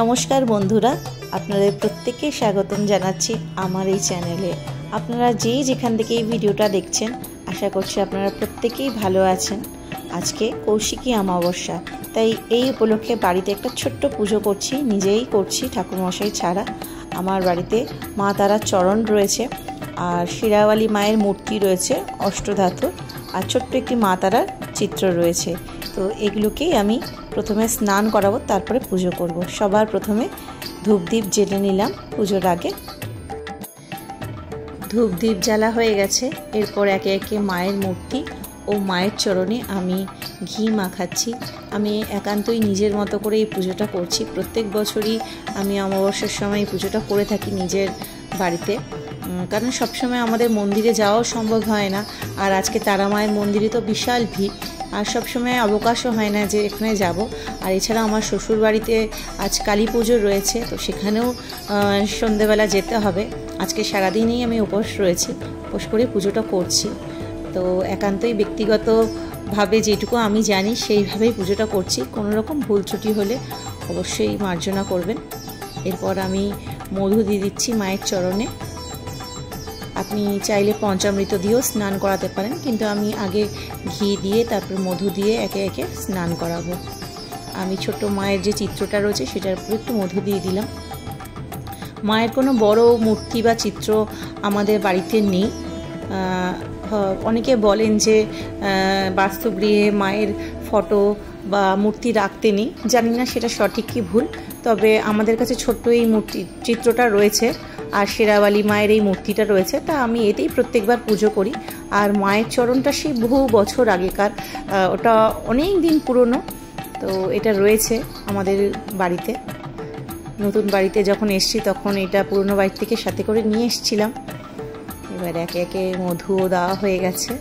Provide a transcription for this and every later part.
নমস্কার বন্ধুরা, আপনাদের প্রত্যেককে স্বাগতম জানাচ্ছি আমার এই চ্যানেলে। আপনারা যেই যেখান থেকে এই ভিডিওটা দেখছেন, আশা করছি আপনারা প্রত্যেকেই ভালো আছেন। আজকে কৌশিকী অমাবস্যা, তাই এই উপলক্ষে বাড়িতে একটা ছোট্ট পুজো করছি, নিজেই করছি, ঠাকুরমশাই ছাড়া। আমার বাড়িতে মা তারার চরণ রয়েছে আর শিরাওয়ালি মায়ের মূর্তি রয়েছে অষ্টধাতু, আর ছোট্ট একটি মা তারার চিত্র রয়েছে। তো এগুলোকেই আমি প্রথমে স্নান করাবো, তারপরে পুজো করব। সবার প্রথমে ধূপদীপ জ্বেলে নিলাম পুজোর আগে। ধূপদীপ জ্বালা হয়ে গেছে, এরপর একে একে মায়ের মূর্তি ও মায়ের চরণে আমি ঘি মাখাচ্ছি। আমি একান্তই নিজের মতো করে এই পুজোটা করছি। প্রত্যেক বছরই আমি অমাবস্যার সময় এই পুজোটা করে থাকি নিজের বাড়িতে, কারণ সবসময় আমাদের মন্দিরে যাওয়াও সম্ভব হয় না। আর আজকে তারা মায়ের মন্দিরে তো বিশাল ভিড়, আর সবসময় অবকাশও হয় না যে এখানে যাব। আর এছাড়া আমার শ্বশুর বাড়িতে আজ কালী পুজো রয়েছে, তো সেখানেও সন্ধেবেলা যেতে হবে। আজকে সারাদিনই আমি উপোস রয়েছি, উপোস করে পুজোটা করছি। তো একান্তই ব্যক্তিগতভাবে যেটুকু আমি জানি সেইভাবেই পুজোটা করছি। কোনো রকম ভুল ত্রুটি হলে অবশ্যই মার্জনা করবেন। এরপর আমি মধু দিয়ে দিচ্ছি মায়ের চরণে। আপনি চাইলে পঞ্চামৃত দিয়েও স্নান করাতে পারেন, কিন্তু আমি আগে ঘি দিয়ে তারপর মধু দিয়ে একে একে স্নান করাবো। আমি ছোট মায়ের যে চিত্রটা রয়েছে সেটার উপর একটু মধু দিয়ে দিলাম। মায়ের কোনো বড় মূর্তি বা চিত্র আমাদের বাড়িতে নেই। অনেকে বলেন যে বাস্তবগৃহে মায়ের ফটো বা মূর্তি রাখতে নেই, জানি না সেটা সঠিক কি ভুল। তবে আমাদের কাছে ছোট্ট এই মূর্তি চিত্রটা রয়েছে আর শেরাওয়ালি মায়ের এই মূর্তিটা রয়েছে, তা আমি এতেই প্রত্যেকবার পুজো করি। আর মায়ের চরণটা সেই বহু বছর আগেকার, ওটা অনেক দিন পুরনো। তো এটা রয়েছে আমাদের বাড়িতে, নতুন বাড়িতে যখন এসছি তখন এটা পুরনো বাড়ি থেকে সাথে করে নিয়ে এসছিলাম। এবার একে একে মধুও দেওয়া হয়ে গেছে।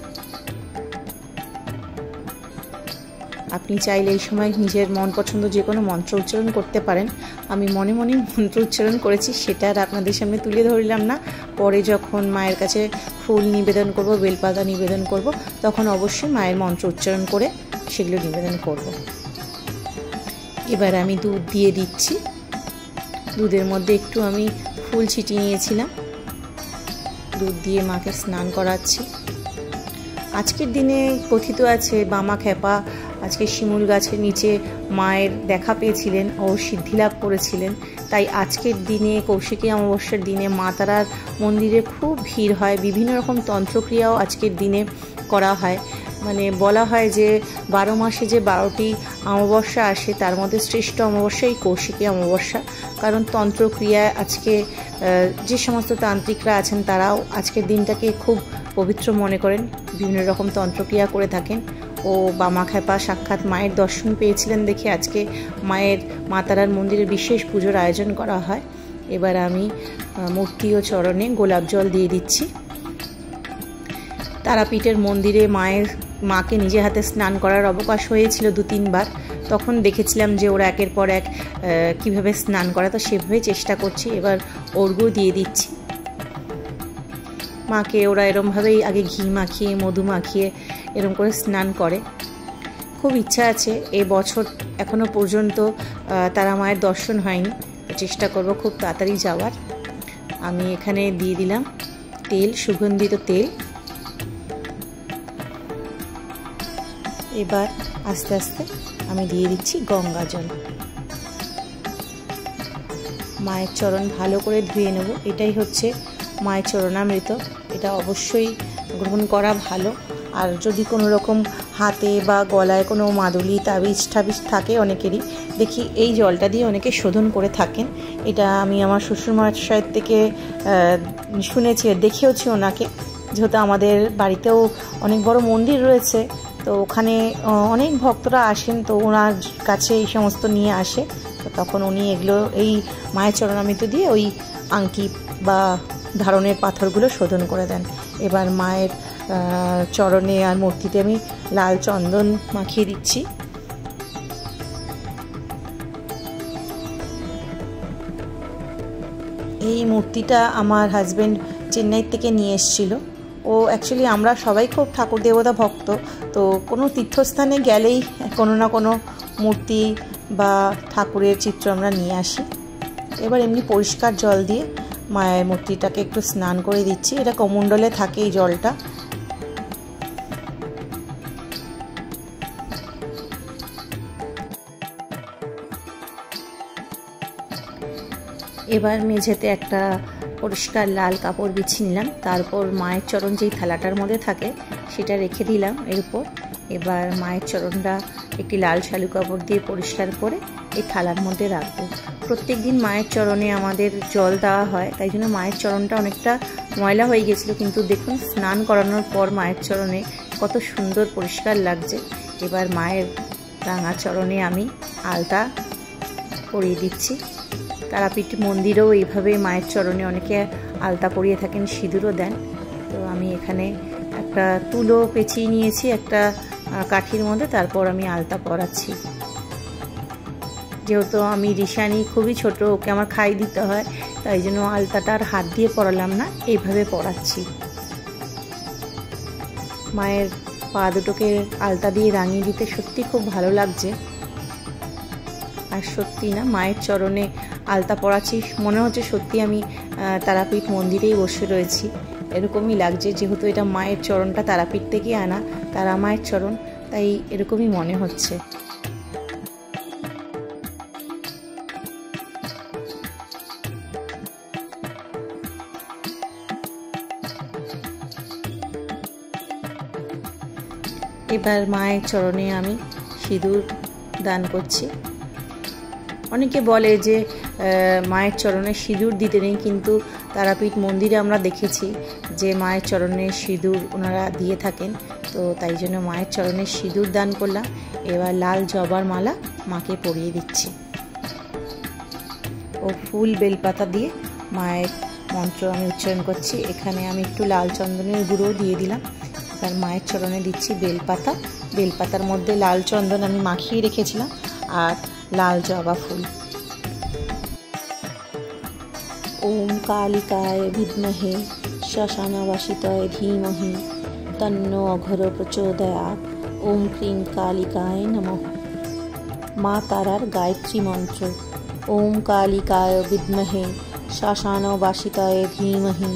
আপনি চাইলে এই সময় নিজের মন পছন্দ যে কোনো মন্ত্র উচ্চারণ করতে পারেন। আমি মনে মনে মন্ত্র উচ্চারণ করেছি, সেটা আর আপনাদের সামনে তুলে ধরলাম না। পরে যখন মায়ের কাছে ফুল নিবেদন করব, বেলপাতা নিবেদন করব, তখন অবশ্যই মায়ের মন্ত্র উচ্চারণ করে সেগুলো নিবেদন করব। এবার আমি দুধ দিয়ে দিচ্ছি। দুধের মধ্যে একটু আমি ফুল ছিটিয়ে নিয়েছিলাম, দুধ দিয়ে মাকে স্নান করাচ্ছি। আজকের দিনে কথিত আছে বামা খেপা আজকে শিমুল গাছের নিচে মায়ের দেখা পেয়েছিলেন ও সিদ্ধিলাভ করেছিলেন, তাই আজকের দিনে কৌশিকী অমাবস্যার দিনে মা তারার মন্দিরে খুব ভিড় হয়। বিভিন্ন রকম তন্ত্রক্রিয়াও আজকের দিনে করা হয়। মানে বলা হয় যে 12 মাসে যে 12টি অমাবস্যা আসে তার মধ্যে শ্রেষ্ঠ অমাবস্যা এই কৌশিকী অমাবস্যা, কারণ তন্ত্রক্রিয়ায় আজকে যে সমস্ত তান্ত্রিকরা আছেন তারাও আজকের দিনটাকে খুব পবিত্র মনে করেন, বিভিন্ন রকম তন্ত্রক্রিয়া করে থাকেন। ও বামা খেপা সাক্ষাৎ মায়ের দর্শন পেয়েছিলেন দেখে আজকে মা তারার মন্দিরে বিশেষ পুজোর আয়োজন করা হয়। এবার আমি মূর্তি ও চরণে গোলাপ জল দিয়ে দিচ্ছি। তারাপীঠের মন্দিরে মাকে নিজে হাতে স্নান করার অবকাশ হয়েছিল 2-3 বার, তখন দেখেছিলাম যে ওরা একের পর এক কীভাবে স্নান করা, তো সেভাবে চেষ্টা করছি। এবার অর্ঘ্য দিয়ে দিচ্ছি মাকে। ওরা এরমভাবেই আগে ঘি মাখিয়ে মধু মাখিয়ে এরম করে স্নান করে। খুব ইচ্ছা আছে, এই বছর এখনও পর্যন্ত তারা মায়ের দর্শন হয়নি, চেষ্টা করব খুব তাড়াতাড়ি যাওয়ার। আমি এখানে দিয়ে দিলাম তেল, সুগন্ধিত তেল। এবার আস্তে আস্তে আমি দিয়ে দিচ্ছি গঙ্গা জল। মায়ের চরণ ভালো করে ধুয়ে নেব। এটাই হচ্ছে মায়ের চরণামৃত, এটা অবশ্যই গ্রহণ করা ভালো। আর যদি কোনো রকম হাতে বা গলায় কোনো মাদুলি তাবিজ ঠাবিজ থাকে অনেকেরই, দেখি এই জলটা দিয়ে অনেকে শোধন করে থাকেন। এটা আমি আমার শ্বশুরমশাইয়ের থেকে শুনেছি, দেখেওছি ওনাকে। যেহেতু আমাদের বাড়িতেও অনেক বড় মন্দির রয়েছে, তো ওখানে অনেক ভক্তরা আসেন, তো ওনার কাছে এই সমস্ত নিয়ে আসে, তো তখন উনি এগুলো এই মায়ের চরণামৃত দিয়ে ওই আংটি বা ধারণের পাথরগুলো শোধন করে দেন। এবার মায়ের চরণে আর মূর্তিতে আমি লাল চন্দন মাখিয়ে দিচ্ছি। এই মূর্তিটা আমার হাজব্যান্ড চেন্নাই থেকে নিয়ে এসেছিল। ও অ্যাকচুয়ালি আমরা সবাই খুব ঠাকুর দেবতা ভক্ত, তো কোনো তীর্থস্থানে গেলেই কোনো না কোনো মূর্তি বা ঠাকুরের চিত্র আমরা নিয়ে আসি। এবার এমনি পরিষ্কার জল দিয়ে মায়ের মূর্তিটাকে একটু স্নান করে দিচ্ছি। এটা কমণ্ডলে থাকে এই জলটা। এবার মেঝেতে একটা পরিষ্কার লাল কাপড় বিছিয়ে নিলাম, তারপর মায়ের চরণ যেই থালাটার মধ্যে থাকে সেটা রেখে দিলাম এর উপর। এবার মায়ের চরণটা একটি লাল শালু কাপড় দিয়ে পরিষ্কার করে এই থালার মধ্যে রাখবো। প্রত্যেক দিন মায়ের চরণে আমাদের জল দেওয়া হয়, তাই জন্য মায়ের চরণটা অনেকটা ময়লা হয়ে গেছিলো, কিন্তু দেখুন স্নান করানোর পর মায়ের চরণে কত সুন্দর পরিষ্কার লাগছে। এবার মায়ের রাঙা চরণে আমি আলতা পরিয়ে দিচ্ছি। তারাপীঠ মন্দিরেও এইভাবে মায়ের চরণে অনেকে আলতা পরিয়ে থাকেন, সিঁদুরও দেন। তো আমি এখানে একটা তুলো পেঁচিয়ে নিয়েছি একটা কাঠির মধ্যে, তারপর আমি আলতা পরাচ্ছি। যেহেতু আমি ঋষানি খুবই ছোট, ওকে আমার খাই দিতে হয়, তাই জন্য আলতাটা আর হাত দিয়ে পরালাম না, এইভাবে পরাচ্ছি। মায়ের পা দুটোকে আলতা দিয়ে রাঙিয়ে দিতে সত্যি খুব ভালো লাগছে। আর সত্যি না, মায়ের চরণে আলতা পরাচ্ছি মনে হচ্ছে সত্যি আমি তারাপীঠ মন্দিরেই বসে রয়েছি, এরকমই লাগছে। যেহেতু এটা মায়ের চরণটা তারাপীঠ থেকে আনা, তারা মায়ের চরণ, তাই এরকমই মনে হচ্ছে। এবার মায়ের চরণে আমি সিঁদুর দান করছি। অনেকে বলে যে মায়ের চরণে সিঁদুর দিতে নেই, কিন্তু তারাপীঠ মন্দিরে আমরা দেখেছি যে মায়ের চরণে সিঁদুর ওনারা দিয়ে থাকেন, তো তাই জন্য মায়ের চরণে সিঁদুর দান করলাম। এবার লাল জবার মালা মাকে পরিয়ে দিচ্ছি ও ফুল বেলপাতা দিয়ে মায়ের মন্ত্র আমি উচ্চারণ করছি। এখানে আমি একটু লাল চন্দনের গুঁড়ো দিয়ে দিলাম, তার মায়ের চরণে দিচ্ছি বেলপাতা। বেলপাতার মধ্যে লাল চন্দন আমি মাখিয়ে রেখেছিলাম আর লাল জবা ফুল। ওম কালিকায় বিদ্মহে শ্মশানবাসিতায় ধীমহি তন্নো অঘোর প্রচোদয়াৎ। ওম ক্রিং কালিকায় নমঃ। মা তারার গায়ত্রী মন্ত্র। ওম কালিকায় বিদ্মহে শ্মশানবাসিতায় ধীমহি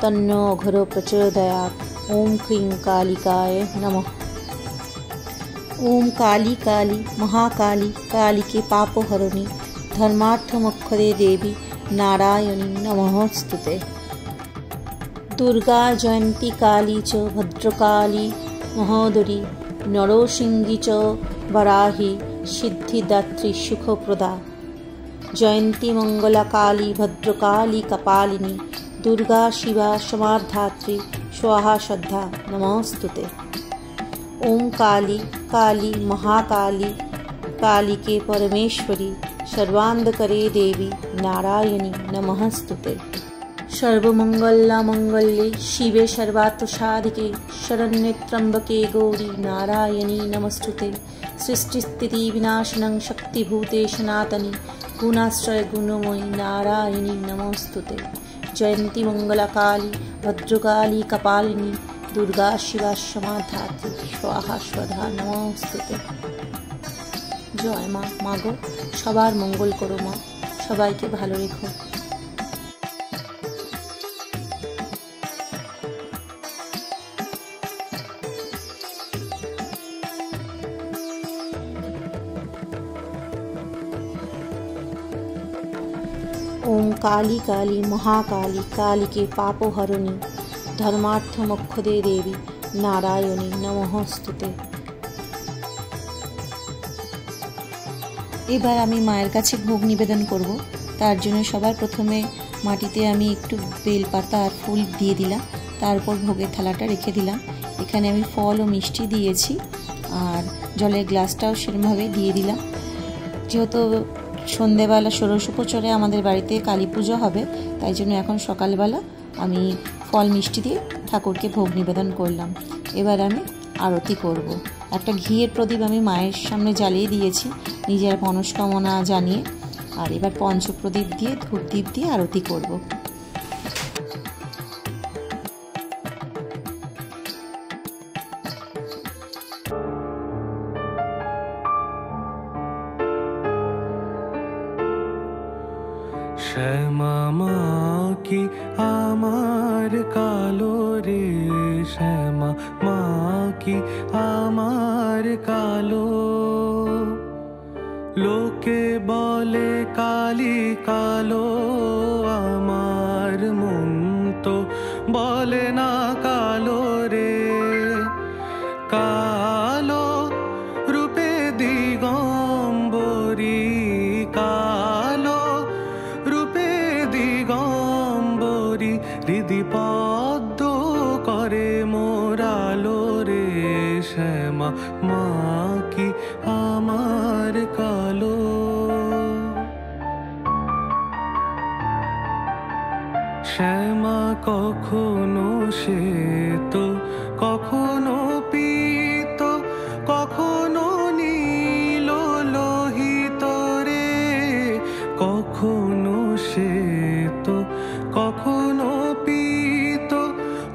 তন্নো অঘোর প্রচোদয়াৎ। ওম ক্রিং কালিকায় নমঃ। ओम काली काली महाकाली काली के पापहरणी धर्मार्थ मोक्षदे देवी नारायणी नमोस्तुते। दुर्गा जयंती काली च भद्रकाली महोदरी नरोसिंगी च वराही सिद्धिदात्री सुखप्रदा। जयंती मंगला काली भद्रकाली कपालिनी दुर्गा शिवा समाधात्री स्वाहा श्रद्धा नमोस्तुते। ओम काली काली महाकाली काली के परमेश्वरी सर्वांधकरे देवी नारायणी नमस्तुते। सर्वमंगला मंगल्ये शिवे सर्वार्थ साधिके शरण्ये त्र्यंबके गौरी नारायणी नमस्तुते। सृष्टि स्थिति विनाशनं शक्तिभूते सनातनी गुणाश्रय गुणमयी नारायणी नमस्तुते। जयंती मंगला काली भद्रकाली कपालिनी दुर्गा शिवा समाधात्री स्वाहा स्वधा नमस्ते। जय मा, मा गो सबार मंगल करो, मा सबाई के भालो रेखो। ओम काली काली महाकाली काली के पापोहरणी धर्मार्थ मोक्षदे देवी नारायणी नमोस्तुते। এবার আমি মায়ের কাছে ভোগ নিবেদন করব। তার জন্য সবার প্রথমে মাটিতে আমি একটু বেলপাতা আর ফুল দিয়ে দিলাম, তারপর ভোগের থালাটা রেখে দিলাম। এখানে আমি ফল ও মিষ্টি দিয়েছি আর জলের গ্লাসটাও সেরমভাবে দিয়ে দিলাম। যেহেতু সন্ধেবেলা ষোড়শ উপচরে আমাদের বাড়িতে কালী পুজো হবে, তাই জন্য এখন সকালবেলা আমি ফল মিষ্টি দিয়ে ঠাকুরকে ভোগ নিবেদন করলাম। এবার আমি আরতি করব। একটা ঘিয়ের প্রদীপ আমি মায়ের সামনে জ্বালিয়ে দিয়েছি নিজের মনস্কামনা জানিয়ে, আর এবার পঞ্চপ্রদীপ দিয়ে ধূপ দীপ দিয়ে আরতি করব। শ্যামা মা কি আমার কালো রে, শ্যামা মা কি আমার কালো। লোকে বলে কালি কালো, আমার মন তো বলে না কালো রে। কালো রূপে দিগম্বরী, কালো রূপে দিগম্বরী, হৃদিপদ্ম করে মোরালো রে। শ্যামা মা কি আমার কালো। শ্যামা কখনো শ্বেত, কখনো পীত, কখনো নীল লোহিত রে। কখনো শ্বেত, কখনো পীত,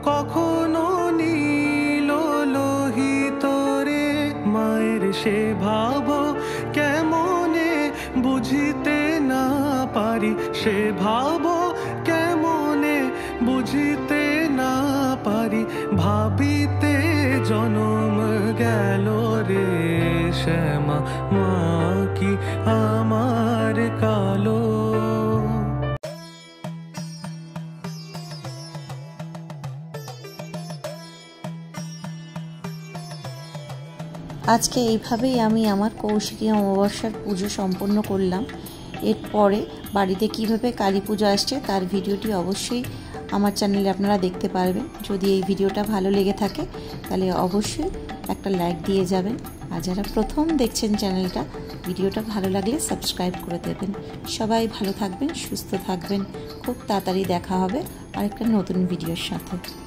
কখনো নীল লোহিত রে। মায়ের সে ভাব কেমনে বুঝিতে না পারি, সে ভাব কেমনে বুঝিতে না পারি, ভাবিতে জনম গেল রে। শ্যামা মা কি আমার কালো। আজকে এইভাবেই আমি আমার কৌশিকী অমাবস্যার পুজো সম্পন্ন করলাম। এরপরে বাড়িতে কীভাবে কালী পুজো আসছে তার ভিডিওটি অবশ্যই আমার চ্যানেলে আপনারা দেখতে পারবেন। যদি এই ভিডিওটা ভালো লেগে থাকে তাহলে অবশ্যই একটা লাইক দিয়ে যাবেন। আর যারা প্রথম দেখছেন চ্যানেলটা, ভিডিওটা ভালো লাগলে সাবস্ক্রাইব করে দেবেন। সবাই ভালো থাকবেন, সুস্থ থাকবেন। খুব তাড়াতাড়ি দেখা হবে আরেকটা নতুন ভিডিওর সাথে।